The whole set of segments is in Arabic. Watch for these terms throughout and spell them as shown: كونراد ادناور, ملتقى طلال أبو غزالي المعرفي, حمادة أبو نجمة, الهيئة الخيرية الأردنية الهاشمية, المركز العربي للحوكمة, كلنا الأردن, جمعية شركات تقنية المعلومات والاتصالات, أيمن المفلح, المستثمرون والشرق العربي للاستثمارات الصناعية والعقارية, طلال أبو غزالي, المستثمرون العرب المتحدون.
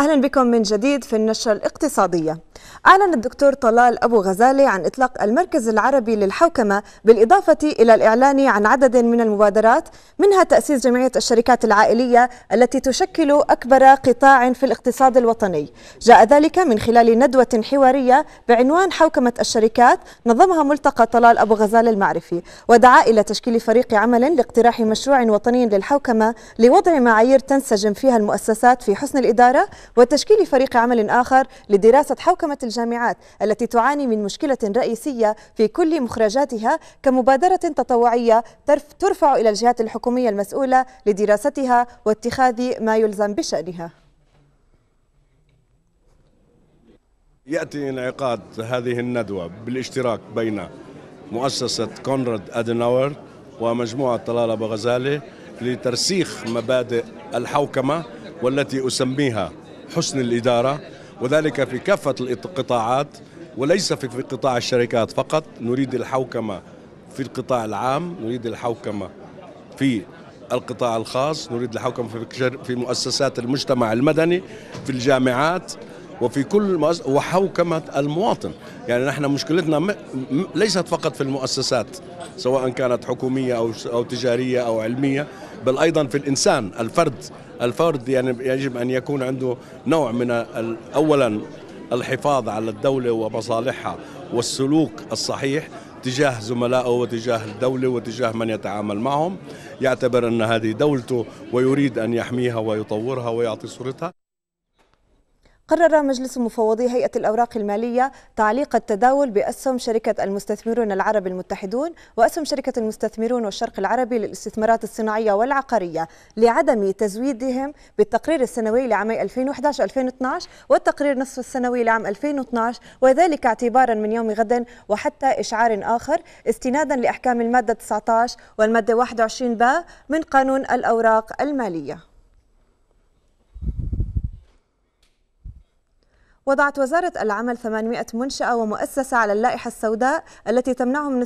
أهلا بكم من جديد في النشرة الاقتصادية. أعلن الدكتور طلال أبو غزالي عن إطلاق المركز العربي للحوكمة، بالإضافة إلى الإعلان عن عدد من المبادرات، منها تأسيس جمعية الشركات العائلية التي تشكل أكبر قطاع في الاقتصاد الوطني. جاء ذلك من خلال ندوة حوارية بعنوان حوكمة الشركات نظمها ملتقى طلال أبو غزالي المعرفي، ودعا إلى تشكيل فريق عمل لاقتراح مشروع وطني للحوكمة لوضع معايير تنسجم فيها المؤسسات في حسن الإدارة، وتشكيل فريق عمل آخر لدراسة حوكمة الجامعات التي تعاني من مشكلة رئيسية في كل مخرجاتها كمبادرة تطوعية ترفع إلى الجهات الحكومية المسؤولة لدراستها واتخاذ ما يلزم بشأنها. يأتي انعقاد هذه الندوة بالاشتراك بين مؤسسة كونراد ادناور ومجموعة طلال أبو غزالي لترسيخ مبادئ الحوكمة، والتي أسميها حسن الإدارة، وذلك في كافة القطاعات وليس في قطاع الشركات فقط. نريد الحوكمة في القطاع العام، نريد الحوكمة في القطاع الخاص، نريد الحوكمة في مؤسسات المجتمع المدني، في الجامعات، وفي كل وحوكمة المواطن. يعني نحن مشكلتنا ليست فقط في المؤسسات سواء كانت حكومية أو تجارية أو علمية، بل أيضا في الإنسان الفرد يعني يجب أن يكون عنده نوع من أولا الحفاظ على الدولة ومصالحها والسلوك الصحيح تجاه زملائه وتجاه الدولة وتجاه من يتعامل معهم، يعتبر أن هذه دولته ويريد أن يحميها ويطورها ويعطي صورتها. قرر مجلس مفوضي هيئة الأوراق المالية تعليق التداول بأسهم شركة المستثمرون العرب المتحدون وأسهم شركة المستثمرون والشرق العربي للاستثمارات الصناعية والعقارية لعدم تزويدهم بالتقرير السنوي لعامي 2011-2012 والتقرير النصف السنوي لعام 2012، وذلك اعتبارا من يوم غد وحتى إشعار آخر، استنادا لأحكام المادة 19 والمادة 21 ب من قانون الأوراق المالية. وضعت وزارة العمل 800 منشأة ومؤسسة على اللائحة السوداء التي تمنعهم من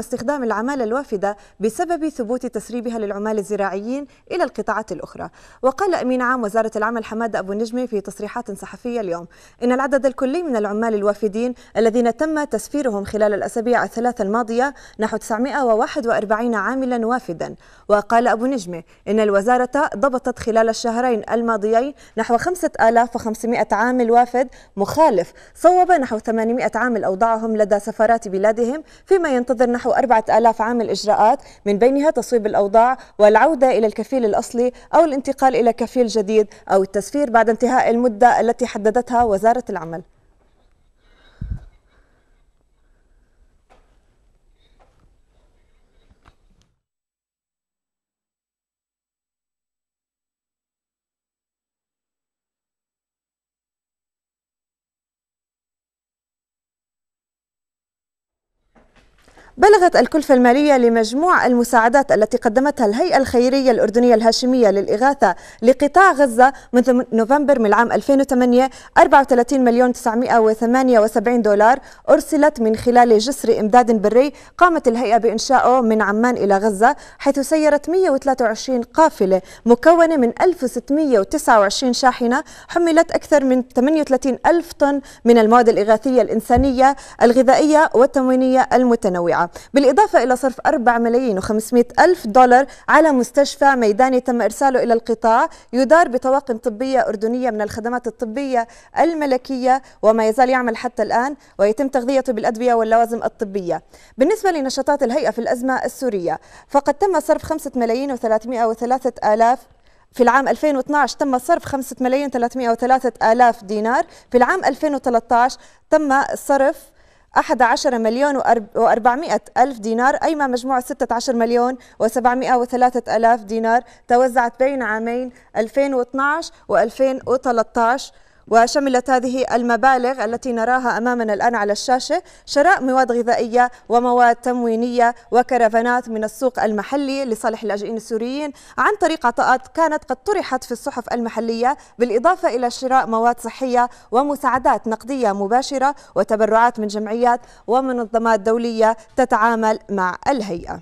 استخدام العمالة الوافدة بسبب ثبوت تسريبها للعمال الزراعيين إلى القطاعات الأخرى. وقال أمين عام وزارة العمل حمادة أبو نجمة في تصريحات صحفية اليوم إن العدد الكلي من العمال الوافدين الذين تم تسفيرهم خلال الأسابيع الثلاثة الماضية نحو 941 عاملا وافدا. وقال أبو نجمة إن الوزارة ضبطت خلال الشهرين الماضيين نحو 5500 عامل وافد مخالف، صوب نحو 800 عامل أوضاعهم لدى سفارات بلادهم، فيما ينتظر نحو 4000 عامل إجراءات، من بينها تصويب الأوضاع والعودة إلى الكفيل الأصلي أو الانتقال إلى كفيل جديد أو التسفير بعد انتهاء المدة التي حددتها وزارة العمل. بلغت الكلفة المالية لمجموع المساعدات التي قدمتها الهيئة الخيرية الأردنية الهاشمية للإغاثة لقطاع غزة منذ نوفمبر من العام 2008 $34,978 أرسلت من خلال جسر إمداد بري قامت الهيئة بإنشائه من عمان إلى غزة، حيث سيرت 123 قافلة مكونة من 1629 شاحنة حملت أكثر من 38 ألف طن من المواد الإغاثية الإنسانية الغذائية والتموينية المتنوعة، بالإضافة إلى صرف $4,500,000 على مستشفى ميداني تم إرساله إلى القطاع، يدار بطواقم طبية أردنية من الخدمات الطبية الملكية وما يزال يعمل حتى الآن، ويتم تغذيته بالأدوية واللوازم الطبية. بالنسبة لنشاطات الهيئة في الأزمة السورية، فقد تم صرف 5,303,000 في العام 2012 تم صرف 5,303,000 دينار، في العام 2013 تم صرف 11,400,000 دينار، أي ما مجموع 16,703,000 دينار توزعت بين عامين 2012 و2013. وشملت هذه المبالغ التي نراها أمامنا الآن على الشاشة شراء مواد غذائية ومواد تموينية وكرفانات من السوق المحلي لصالح اللاجئين السوريين عن طريق عطاءات كانت قد طرحت في الصحف المحلية، بالإضافة إلى شراء مواد صحية ومساعدات نقدية مباشرة وتبرعات من جمعيات ومنظمات دولية تتعامل مع الهيئة.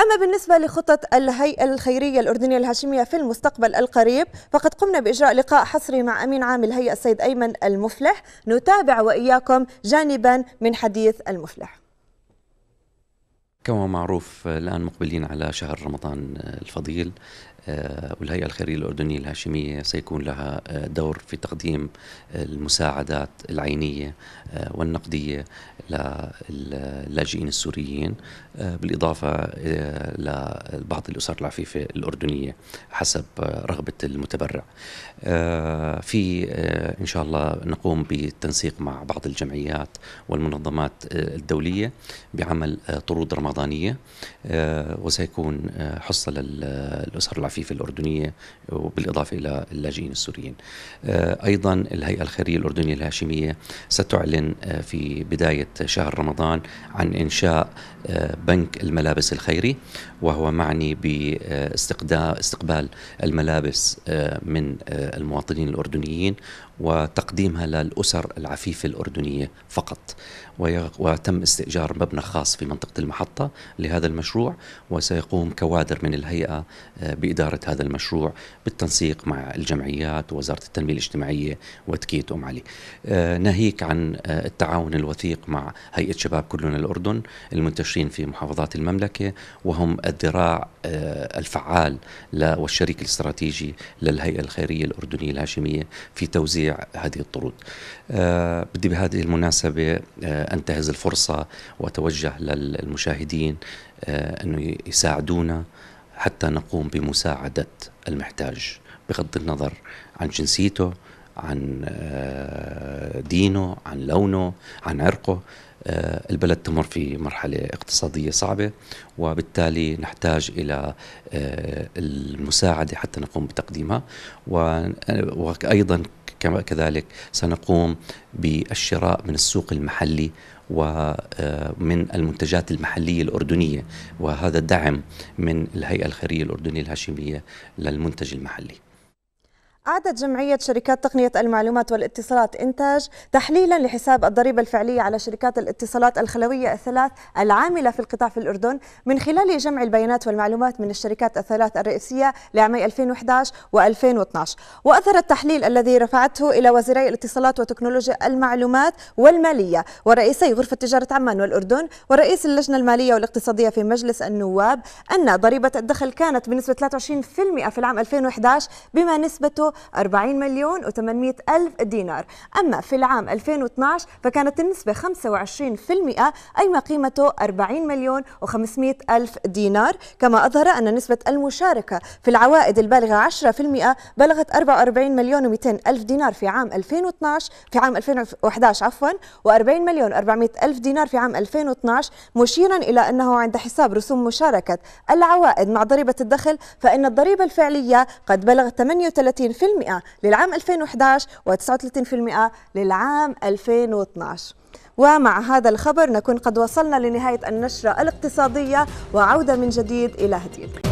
أما بالنسبة لخطط الهيئة الخيرية الأردنية الهاشمية في المستقبل القريب، فقد قمنا بإجراء لقاء حصري مع أمين عام الهيئة السيد أيمن المفلح، نتابع وإياكم جانبا من حديث المفلح. كما معروف الآن مقبلين على شهر رمضان الفضيل، والهيئة الخيرية الأردنية الهاشمية سيكون لها دور في تقديم المساعدات العينية والنقدية للاجئين السوريين، بالإضافة لبعض الأسر العفيفة الأردنية حسب رغبة المتبرع. في إن شاء الله نقوم بالتنسيق مع بعض الجمعيات والمنظمات الدولية بعمل طرود رمضانية، وسيكون حصة للأسر العفيفة الأردنية وبالإضافة إلى اللاجئين السوريين. أيضا الهيئة الخيرية الأردنية الهاشمية ستعلن في بداية شهر رمضان عن إنشاء بنك الملابس الخيري، وهو معني باستقبال الملابس من المواطنين الأردنيين وتقديمها للأسر العفيفة الأردنية فقط، وتم استئجار مبنى خاص في منطقة المحطة لهذا المشروع، وسيقوم كوادر من الهيئة بإدارة هذا المشروع بالتنسيق مع الجمعيات ووزارة التنمية الاجتماعية وتكيت أم علي. ناهيك عن التعاون الوثيق مع هيئة شباب كلنا الأردن المنتشرين في محافظات المملكة، وهم الذراع الفعال والشريك الاستراتيجي للهيئة الخيرية الأردنية الهاشمية في توزيع هذه الطرود. بدي بهذه المناسبة أنتهز الفرصة وأتوجه للمشاهدين أنه يساعدونا حتى نقوم بمساعدة المحتاج بغض النظر عن جنسيته، عن دينه، عن لونه، عن عرقه. البلد تمر في مرحلة اقتصادية صعبة، وبالتالي نحتاج إلى المساعدة حتى نقوم بتقديمها، وأيضا كذلك سنقوم بالشراء من السوق المحلي ومن المنتجات المحلية الأردنية، وهذا دعم من الهيئة الخيرية الأردنية الهاشمية للمنتج المحلي. أعادت جمعية شركات تقنية المعلومات والاتصالات إنتاج تحليلا لحساب الضريبة الفعلية على شركات الاتصالات الخلوية الثلاث العاملة في القطاع في الأردن، من خلال جمع البيانات والمعلومات من الشركات الثلاث الرئيسية لعامي 2011 و2012. وأثر التحليل الذي رفعته إلى وزيري الاتصالات وتكنولوجيا المعلومات والمالية ورئيسي غرفة تجارة عمان والأردن ورئيس اللجنة المالية والاقتصادية في مجلس النواب أن ضريبة الدخل كانت بنسبة 23% في العام 2011، بما نسبته 40,800,000 دينار. أما في العام 2012 فكانت النسبة 25%، أي ما قيمته 40,500,000 دينار. كما أظهر أن نسبة المشاركة في العوائد البالغة 10% بلغت 44,200,000 دينار في عام 2011 و40,400,000 دينار في عام 2012، مشيرا إلى أنه عند حساب رسوم مشاركة العوائد مع ضريبة الدخل فإن الضريبة الفعلية قد بلغت 38% للعام 2011 و39% للعام 2012. ومع هذا الخبر نكون قد وصلنا لنهاية النشرة الاقتصادية، وعودة من جديد إلى هديل.